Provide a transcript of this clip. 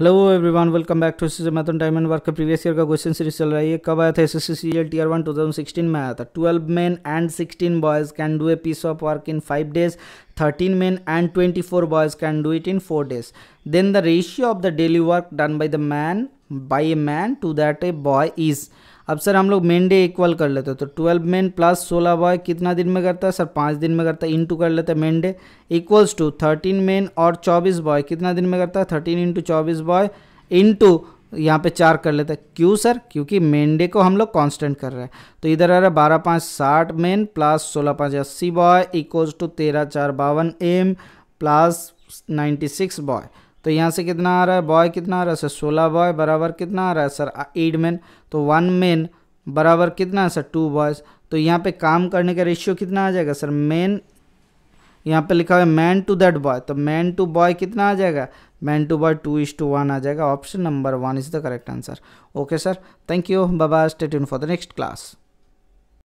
Hello everyone, welcome back to SSC Maithon diamond work. का previous year का question series चल रहा है। ये कब आया था? एसएससी सीएल टीयर 1 2016 में आया था। 12 men and 16 boys can do a piece of work in 5 days. 13 men and 24 boys can do it in 4 days. Then the ratio of the daily work done by a man to that a boy is. अब sir हम लोग men day equal कर लेते हैं, तो 12 men plus 16 boy कितना दिन में करता है सर? 5 दिन में करता है। इंटू कर लेते हैं men day equals to 13 men और 24 बॉय कितना दिन में करता है? 13 इंटू 24 बॉय इंटू यहाँ पे 4 कर लेते हैं। क्यों सर? क्योंकि मेन डे को हम लोग कांस्टेंट कर रहे हैं। तो इधर आ रहा है 12×5 = 60 men plus 16×5 = 80 boy equals to 13×4 = 52 M plus 96 boy. तो यहाँ से कितना आ रहा है बॉय? कितना आ रहा है सर? 16 बॉय बराबर कितना आ रहा है सर? 8 मेन। तो 1 मेन बराबर कितना है सर? 2 बॉयज। तो यहाँ पे काम करने का रेशियो कितना आ जाएगा सर? मेन, यहाँ पे लिखा हुआ है मैन टू दैट बॉय, तो मैन टू बॉय कितना आ जाएगा? मैन टू बॉय 2:1 आ जाएगा। Option number 1 is the correct answer. Okay sir, thank you, bye bye, stay tune for the next class.